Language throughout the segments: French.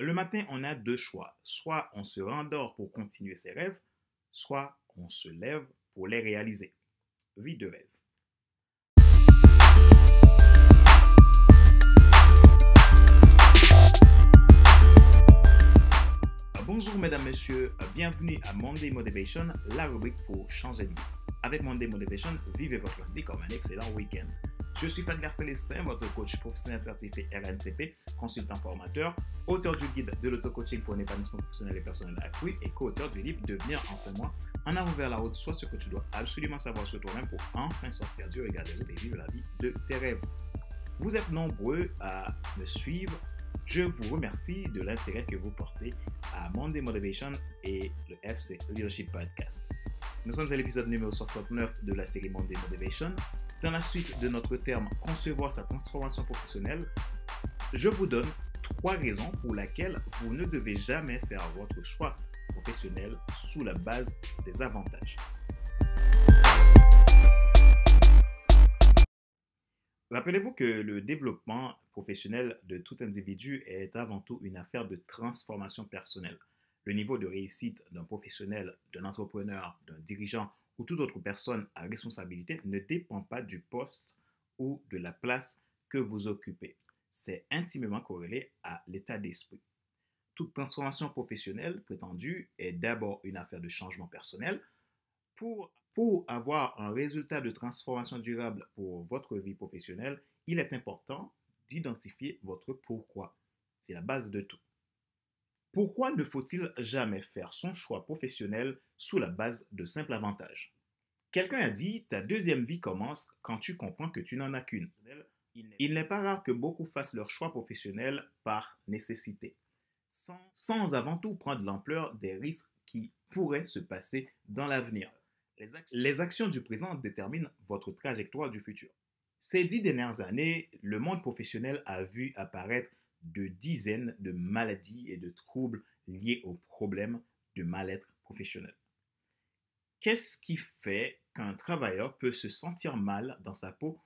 Le matin, on a deux choix. Soit on se rendort pour continuer ses rêves, soit on se lève pour les réaliser. Vie de rêve. Bonjour mesdames, messieurs, bienvenue à Monday Motivation, la rubrique pour changer de vie. Avec Monday Motivation, vivez votre lundi comme un excellent week-end. Je suis Fadler Célestin, votre coach professionnel certifié RNCP, consultant formateur, auteur du guide de l'auto-coaching pour un épanouissement professionnel et personnel accru et co-auteur du livre « Devenir enfin moi ». En avant vers la route, soit ce que tu dois absolument savoir sur toi-même pour enfin sortir du regard des autres et vivre la vie de tes rêves. Vous êtes nombreux à me suivre. Je vous remercie de l'intérêt que vous portez à Monday Motivation et le FC Leadership Podcast. Nous sommes à l'épisode numéro 69 de la série Monday Motivation. Dans la suite de notre terme « Concevoir sa transformation professionnelle », je vous donne 3 raisons pour lesquelles vous ne devez jamais faire votre choix professionnel sous la base des avantages. Rappelez-vous que le développement professionnel de tout individu est avant tout une affaire de transformation personnelle. Le niveau de réussite d'un professionnel, d'un entrepreneur, d'un dirigeant ou toute autre personne à responsabilité ne dépend pas du poste ou de la place que vous occupez. C'est intimement corrélé à l'état d'esprit. Toute transformation professionnelle prétendue est d'abord une affaire de changement personnel. Pour avoir un résultat de transformation durable pour votre vie professionnelle, il est important d'identifier votre pourquoi. C'est la base de tout. Pourquoi ne faut-il jamais faire son choix professionnel sous la base de simples avantages? Quelqu'un a dit « Ta deuxième vie commence quand tu comprends que tu n'en as qu'une ». Il n'est pas rare que beaucoup fassent leur choix professionnel par nécessité, sans avant tout prendre l'ampleur des risques qui pourraient se passer dans l'avenir. Les actions du présent déterminent votre trajectoire du futur. Ces 10 dernières années, le monde professionnel a vu apparaître de dizaines de maladies et de troubles liés aux problèmes de mal-être professionnel. Qu'est-ce qui fait qu'un travailleur peut se sentir mal dans sa peau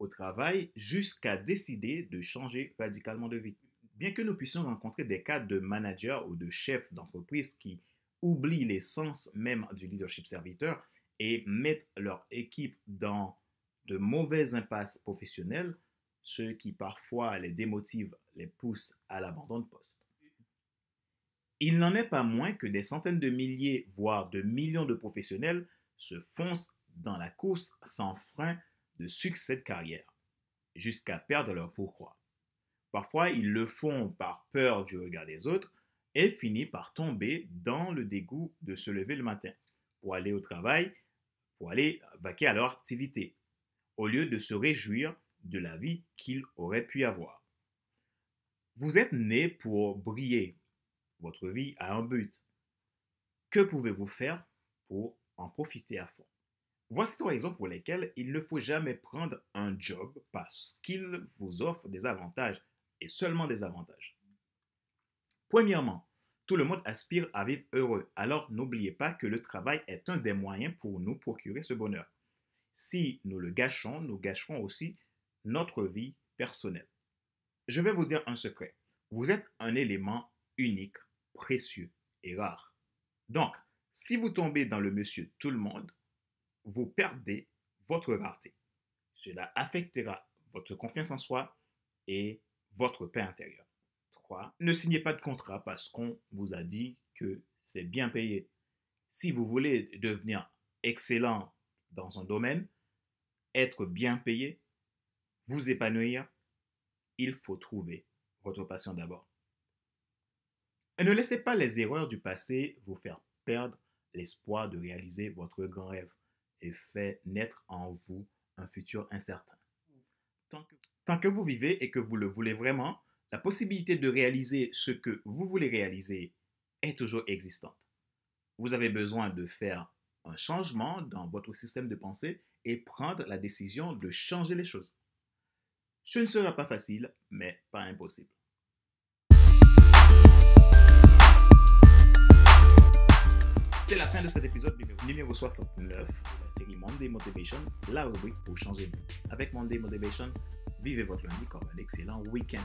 au travail jusqu'à décider de changer radicalement de vie? Bien que nous puissions rencontrer des cas de managers ou de chefs d'entreprise qui oublient l'essence même du leadership serviteur et mettent leur équipe dans de mauvaises impasses professionnelles, ceux qui parfois les démotivent, les poussent à l'abandon de poste. Il n'en est pas moins que des centaines de milliers, voire de millions de professionnels se foncent dans la course sans frein de succès de carrière, jusqu'à perdre leur pourquoi. Parfois, ils le font par peur du regard des autres et finissent par tomber dans le dégoût de se lever le matin pour aller au travail, pour aller vaquer à leur activité, au lieu de se réjouir de la vie qu'il aurait pu avoir. Vous êtes né pour briller. Votre vie a un but. Que pouvez-vous faire pour en profiter à fond? Voici 3 raisons pour lesquelles il ne faut jamais prendre un job parce qu'il vous offre des avantages et seulement des avantages. Premièrement, tout le monde aspire à vivre heureux, alors n'oubliez pas que le travail est un des moyens pour nous procurer ce bonheur. Si nous le gâchons, nous gâcherons aussi notre vie personnelle. Je vais vous dire un secret. Vous êtes un élément unique, précieux et rare. Donc, si vous tombez dans le monsieur tout le monde, vous perdez votre rareté. Cela affectera votre confiance en soi et votre paix intérieure. 3. Ne signez pas de contrat parce qu'on vous a dit que c'est bien payé. Si vous voulez devenir excellent dans un domaine, être bien payé, vous épanouir, il faut trouver votre passion d'abord. Et ne laissez pas les erreurs du passé vous faire perdre l'espoir de réaliser votre grand rêve et fait naître en vous un futur incertain. Tant que vous vivez et que vous le voulez vraiment, la possibilité de réaliser ce que vous voulez réaliser est toujours existante. Vous avez besoin de faire un changement dans votre système de pensée et prendre la décision de changer les choses. Ce ne sera pas facile, mais pas impossible. C'est la fin de cet épisode numéro 69 de la série Monday Motivation, la rubrique pour changer de vie. Avec Monday Motivation, vivez votre lundi comme un excellent week-end.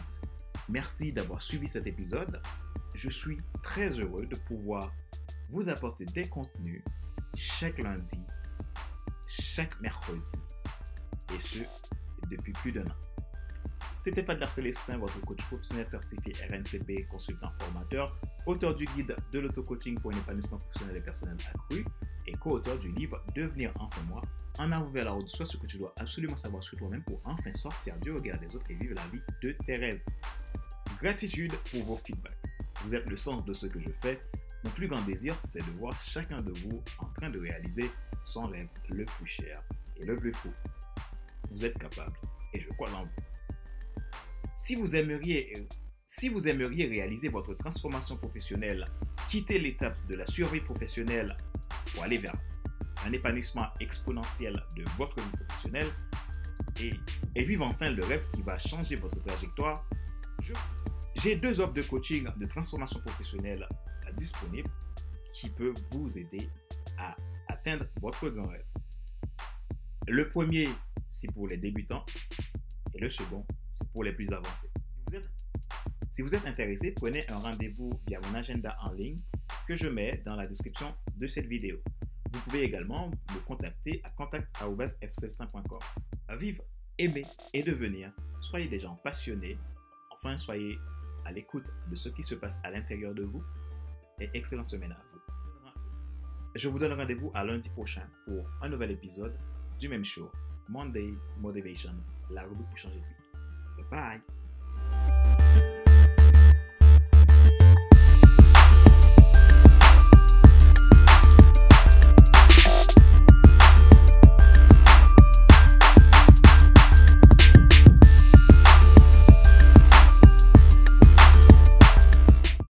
Merci d'avoir suivi cet épisode. je suis très heureux de pouvoir vous apporter des contenus chaque lundi, chaque mercredi, et ce, depuis plus d'un an. C'était Fadler Célestin, votre coach professionnel certifié RNCP, consultant formateur, auteur du guide de l'auto-coaching pour un épanouissement professionnel et personnel accru et co-auteur du livre « Devenir enfin moi », en avant vers la route de soi, ce que tu dois absolument savoir sur toi-même pour enfin sortir du regard des autres et vivre la vie de tes rêves. Gratitude pour vos feedbacks. Vous êtes le sens de ce que je fais. Mon plus grand désir, c'est de voir chacun de vous en train de réaliser son rêve le plus cher et le plus fou. Vous êtes capable et je crois en vous. Si vous aimeriez réaliser votre transformation professionnelle, quitter l'étape de la survie professionnelle pour aller vers un épanouissement exponentiel de votre vie professionnelle et vivre enfin le rêve qui va changer votre trajectoire, j'ai deux offres de coaching de transformation professionnelle disponibles qui peuvent vous aider à atteindre votre grand rêve. Le premier, c'est pour les débutants et le second, c'est pour les plus avancés. Si vous êtes intéressé, prenez un rendez-vous via mon agenda en ligne que je mets dans la description de cette vidéo. Vous pouvez également me contacter à contact@fcestan.com. À vivre, aimer et devenir, soyez des gens passionnés, enfin soyez à l'écoute de ce qui se passe à l'intérieur de vous et excellente semaine à vous. Je vous donne rendez-vous à lundi prochain pour un nouvel épisode du même show, Monday Motivation, la rubrique pour changer de vie. Bye bye!